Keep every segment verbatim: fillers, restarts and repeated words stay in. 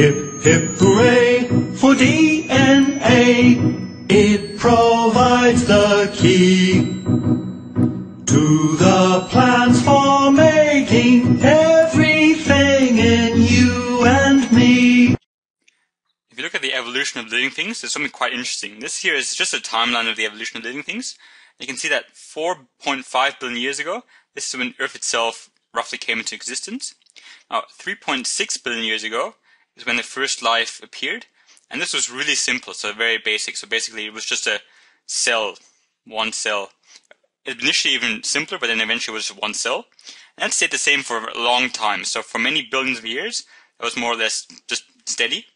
Hip, hip, hooray for D N A. It provides the key to the plans for making everything in you and me. If you look at the evolution of living things, there's something quite interesting. This here is just a timeline of the evolution of living things. You can see that four point five billion years ago, this is when Earth itself roughly came into existence. Now, three point six billion years ago is when the first life appeared, and this was really simple, so very basic. So basically, it was just a cell, one cell. Initially even simpler, but then eventually it was just one cell. And that stayed the same for a long time. So for many billions of years, that was more or less just steady.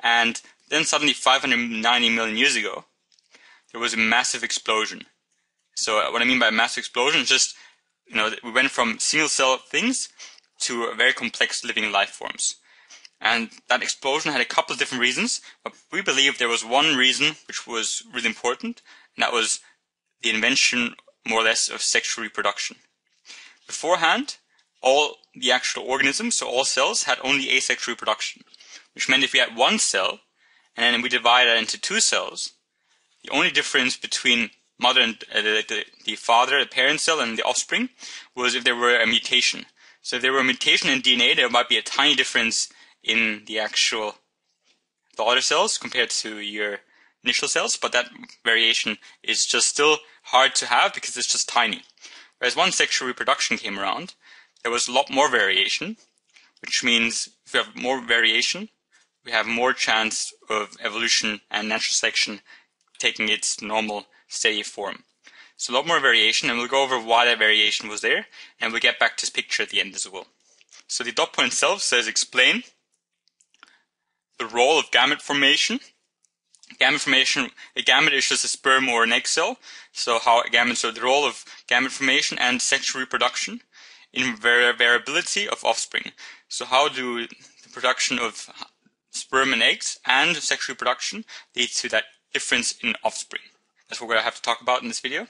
And then suddenly five hundred ninety million years ago, there was a massive explosion. So what I mean by a massive explosion is just, you know, we went from single cell things to very complex living life forms. And that explosion had a couple of different reasons, but we believe there was one reason which was really important, and that was the invention, more or less, of sexual reproduction. Beforehand, all the actual organisms, so all cells, had only asexual reproduction, which meant if we had one cell, and then we divided it into two cells, the only difference between mother and uh, the, the, the father, the parent cell, and the offspring was if there were a mutation. So if there were a mutation in D N A, there might be a tiny difference in the actual daughter cells compared to your initial cells, but that variation is just still hard to have because it's just tiny. Whereas once sexual reproduction came around, there was a lot more variation, which means if we have more variation, we have more chance of evolution and natural selection taking its normal steady form. So a lot more variation, and we'll go over why that variation was there, and we'll get back to this picture at the end as well. So the dot point itself says explain the role of gamete formation. Gamete formation, a gamete is just a sperm or an egg cell, so how gamete, so the role of gamete formation and sexual reproduction in vari variability of offspring. So how do the production of sperm and eggs and sexual reproduction lead to that difference in offspring? That's what we're going to have to talk about in this video.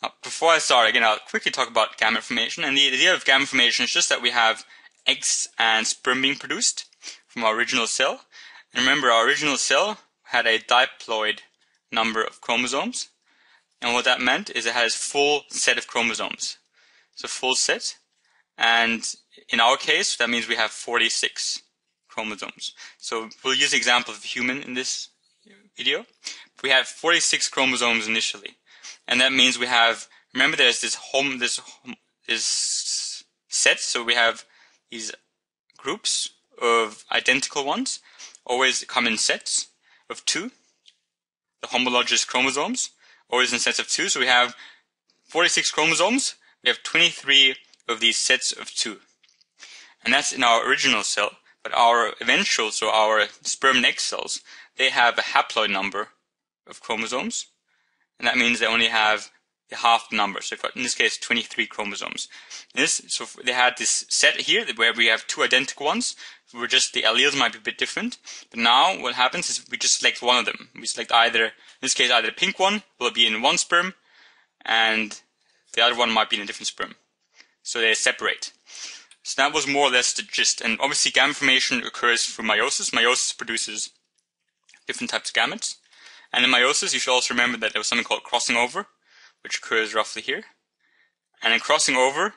Now, before I start, again, I'll quickly talk about gamete formation. And the idea of gamete formation is just that we have eggs and sperm being produced from our original cell. And remember, our original cell had a diploid number of chromosomes. And what that meant is it had a full set of chromosomes. So full set. And in our case, that means we have forty-six chromosomes. So we'll use the example of a human in this video. We had forty-six chromosomes initially, and that means we have, remember, there's this home this home, this set, so we have these groups of identical ones always come in sets of two. The homologous chromosomes always in sets of two, so we have forty-six chromosomes, we have twenty-three of these sets of two, and that's in our original cell. But our eventual, so our sperm and egg cells, they have a haploid number of chromosomes, and that means they only have half the number. So in this case, twenty-three chromosomes. This, so they had this set here where we have two identical ones. We're just, the alleles might be a bit different, but now what happens is we just select one of them. We select either, in this case, either the pink one will be in one sperm, and the other one might be in a different sperm. So they separate. So that was more or less the gist. And obviously, gamete formation occurs through meiosis. Meiosis produces different types of gametes. And in meiosis, you should also remember that there was something called crossing over, which occurs roughly here. And in crossing over,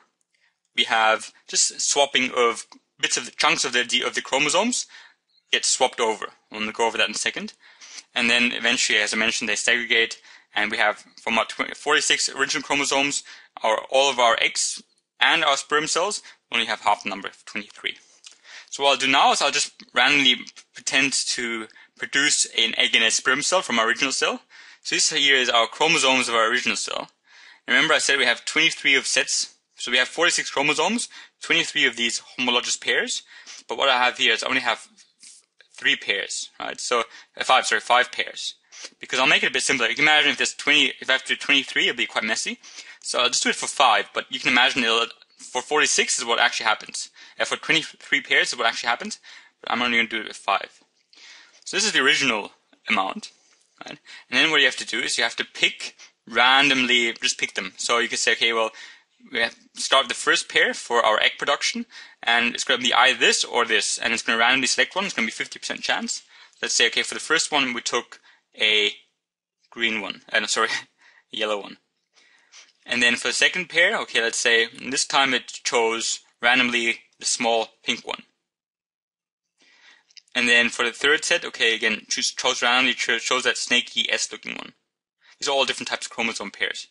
we have just swapping of bits of the chunks of the, of the chromosomes get swapped over. We'll go over that in a second. And then eventually, as I mentioned, they segregate, and we have from our forty-six original chromosomes, our, all of our eggs and our sperm cells only have half the number of twenty-three. So what I'll do now is I'll just randomly pretend to produce an egg and a sperm cell from our original cell. So this here is our chromosomes of our original cell. And remember, I said we have twenty-three of sets. So we have forty-six chromosomes, twenty-three of these homologous pairs. But what I have here is I only have three pairs, right? So five, sorry, five pairs. Because I'll make it a bit simpler. You can imagine if there's twenty, if I have to do twenty-three, it'll be quite messy. So I'll just do it for five. But you can imagine it'll, for forty-six is what actually happens. And for twenty-three pairs is what actually happens. But I'm only going to do it with five. So this is the original amount, right? And then what you have to do is you have to pick randomly, just pick them. So you can say, okay, well, we have to start with the first pair for our egg production, and it's going to be either this or this, and it's going to randomly select one. It's going to be fifty percent chance. Let's say, okay, for the first one, we took a green one, and uh, no, sorry, a yellow one. And then for the second pair, okay, let's say this time it chose randomly the small pink one. And then for the third set, okay, again, choose, chose randomly, chose that snaky S looking one. These are all different types of chromosome pairs.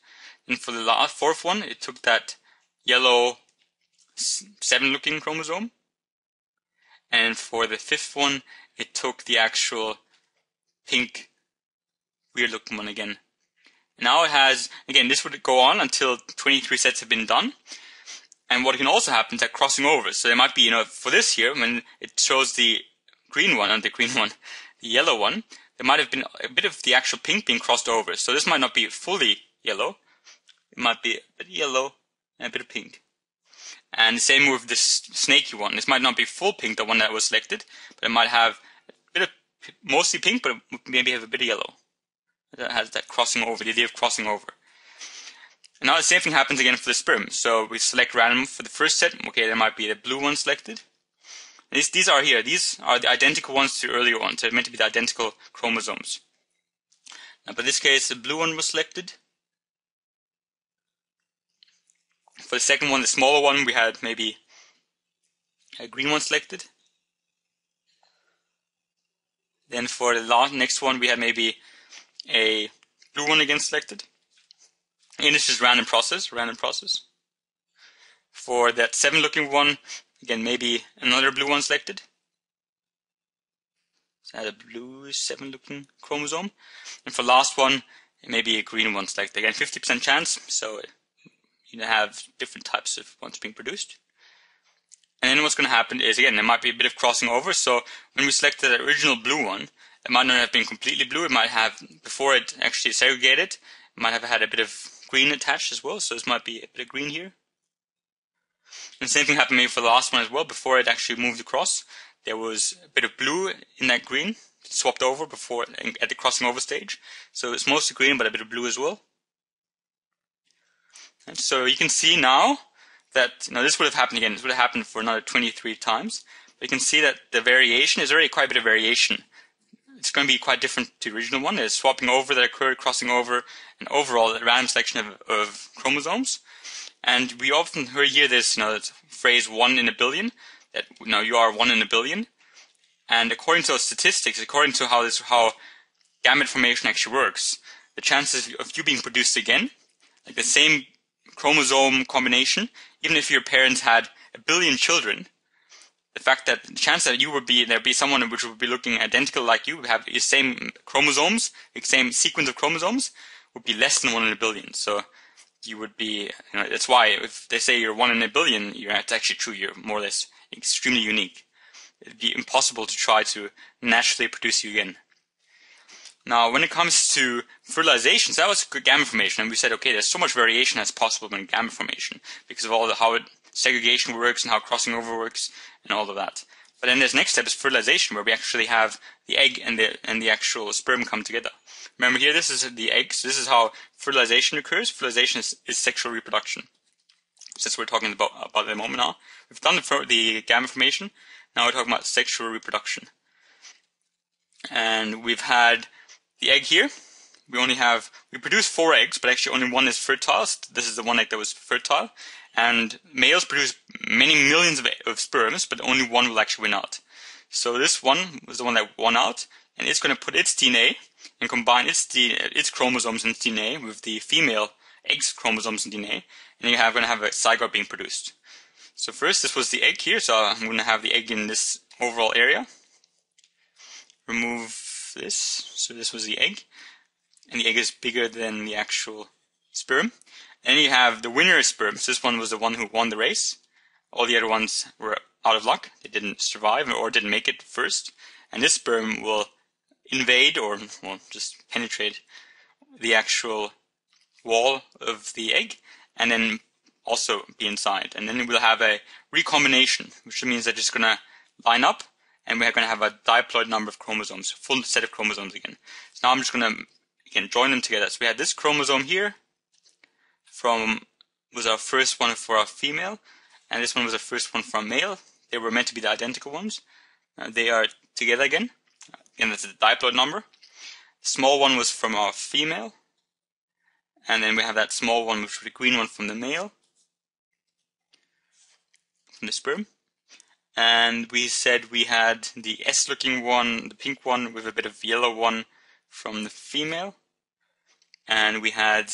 And for the last, fourth one, it took that yellow seven looking chromosome. And for the fifth one, it took the actual pink weird looking one again. Now it has, again, this would go on until twenty-three sets have been done. And what can also happen is that crossing over. So there might be, you know, for this here, when it shows the green one, and the green one, the yellow one, there might have been a bit of the actual pink being crossed over. So this might not be fully yellow. It might be a bit yellow and a bit of pink. And the same with this snaky one. This might not be full pink, the one that was selected, but it might have a bit of mostly pink, but maybe have a bit of yellow. That has that crossing over, the idea of crossing over. And now the same thing happens again for the sperm. So we select random for the first set. Okay, there might be the blue one selected. These, these are here. These are the identical ones to the earlier ones. They're meant to be the identical chromosomes. Now, but in this case, the blue one was selected. For the second one, the smaller one, we had maybe a green one selected. Then for the last, next one, we had maybe a blue one again selected. And this is random process, random process. For that seven looking one, again, maybe another blue one selected. So I had a blue seven looking chromosome. And for last one, maybe a green one selected. Again, fifty percent chance, so you have different types of ones being produced. And then what's going to happen is, again, there might be a bit of crossing over. So when we select the original blue one, it might not have been completely blue. It might have, before it actually segregated, it might have had a bit of green attached as well. So this might be a bit of green here. And the same thing happened maybe for the last one as well. Before it actually moved across, there was a bit of blue in that green, swapped over before at the crossing over stage. So it's mostly green, but a bit of blue as well. And so you can see now that, you know, this would have happened again. This would have happened for another twenty-three times. But you can see that the variation is already quite a bit of variation. It's going to be quite different to the original one. There's swapping over that occurred, crossing over, and overall a random selection of, of chromosomes. And we often hear this, you know, that phrase one in a billion, that, you know, you are one in a billion. And according to statistics, according to how this, how gamete formation actually works, the chances of you being produced again, like the same chromosome combination, even if your parents had a billion children, the fact that the chance that you would be, there'd be someone which would be looking identical like you, have the same chromosomes, the same sequence of chromosomes, would be less than one in a billion. So you would be, you know, that's why if they say you're one in a billion, you're, that's actually true. You're more or less extremely unique. It'd be impossible to try to naturally produce you again. Now, when it comes to fertilization, so that was gamete formation, and we said, okay, there's so much variation that's possible in gamete formation because of all the, how it, segregation works and how crossing over works and all of that. But then this next step is fertilization, where we actually have the egg and the and the actual sperm come together. Remember here, this is the eggs. This is how fertilization occurs. Fertilization is, is sexual reproduction. Since we're talking about about the moment now, we've done the, the gamete formation. Now we're talking about sexual reproduction, and we've had the egg here. We only have, we produce four eggs, but actually only one is fertile. This is the one egg that was fertile. And males produce many millions of, of sperms, but only one will actually win out. So this one was the one that won out, and it's going to put its D N A and combine its D N A, its chromosomes and its D N A with the female egg's chromosomes and D N A, and you're going to have a zygote being produced. So first, this was the egg here, so I'm going to have the egg in this overall area. Remove this, so this was the egg, and the egg is bigger than the actual sperm. And you have the winner sperm. So this one was the one who won the race. All the other ones were out of luck. They didn't survive or didn't make it first. And this sperm will invade or well, just penetrate the actual wall of the egg and then also be inside. And then we'll have a recombination, which means they're just going to line up and we're going to have a diploid number of chromosomes, full set of chromosomes again. So now I'm just going to again join them together. So we had this chromosome here from was our first one for our female, and this one was the first one for our male. They were meant to be the identical ones. Uh, they are together again, and that's the diploid number. Small one was from our female, and then we have that small one, which was the green one from the male, from the sperm. And we said we had the S-looking one, the pink one, with a bit of yellow one from the female. And we had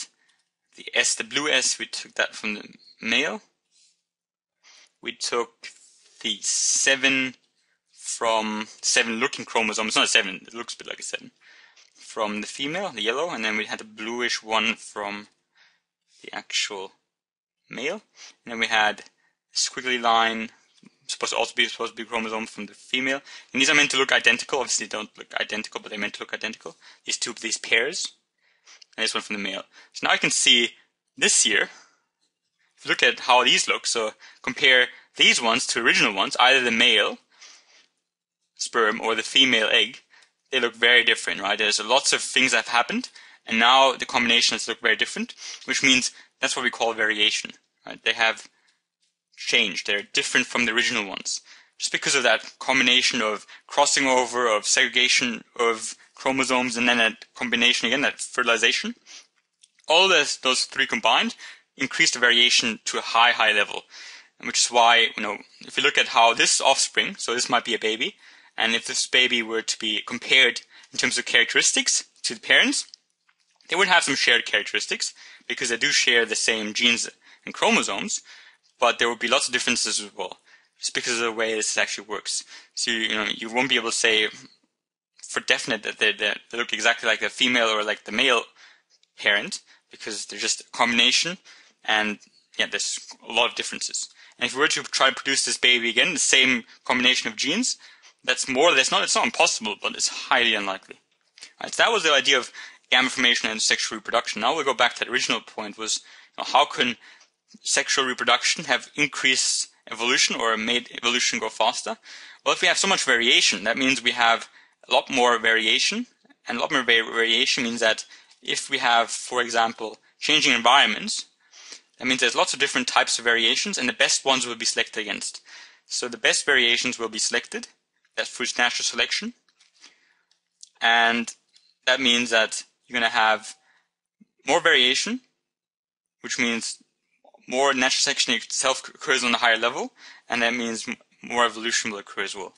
the S, the blue S, we took that from the male. We took the seven from, seven looking chromosome, it's not a seven, it looks a bit like a seven, from the female, the yellow, and then we had a bluish one from the actual male. And then we had a squiggly line, supposed to also be supposed to be chromosome from the female. And these are meant to look identical. Obviously, they don't look identical, but they're meant to look identical. These two, these pairs, and this one from the male. So now I can see this here. If you look at how these look, so compare these ones to original ones, either the male sperm or the female egg, they look very different, right? There's lots of things that have happened, and now the combinations look very different, which means that's what we call variation, right? They have changed. They're different from the original ones. Just because of that combination of crossing over, of segregation of chromosomes, and then that combination again, that fertilization, all those, those three combined increase the variation to a high, high level, which is why, you know, if you look at how this offspring, so this might be a baby, and if this baby were to be compared in terms of characteristics to the parents, they would have some shared characteristics because they do share the same genes and chromosomes, but there would be lots of differences as well, just because of the way this actually works. So, you know, you won't be able to say for definite that they, they look exactly like the female or like the male parent, because they're just a combination, and yeah, there's a lot of differences. And if we were to try to produce this baby again, the same combination of genes, that's more or less not, it's not impossible, but it's highly unlikely. All right, so that was the idea of gamete formation and sexual reproduction. Now we'll go back to that original point, was, you know, how can sexual reproduction have increased evolution or made evolution go faster? Well, if we have so much variation, that means we have a lot more variation, and a lot more variation means that if we have, for example, changing environments, that means there's lots of different types of variations, and the best ones will be selected against. So the best variations will be selected. That's through natural selection, and that means that you're going to have more variation, which means more natural selection itself occurs on a higher level, and that means more evolution will occur as well.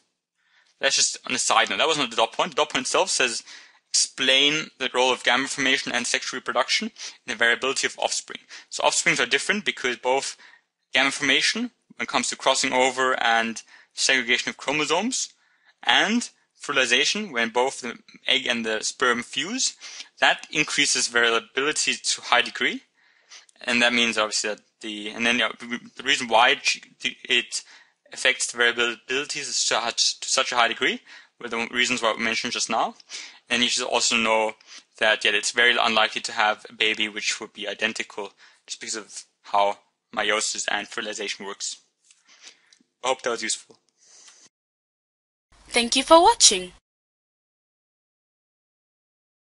That's just on a side note. That wasn't the dot point. The dot point itself says explain the role of gamete formation and sexual reproduction in the variability of offspring. So offsprings are different because both gamete formation, when it comes to crossing over and segregation of chromosomes, and fertilization, when both the egg and the sperm fuse, that increases variability to a high degree. And that means obviously that the, and then you know, the reason why it, it affects the variability is to, to such a high degree were the reasons why we mentioned just now. And you should also know that, yeah, it's very unlikely to have a baby which would be identical just because of how meiosis and fertilization works. I hope that was useful. Thank you for watching.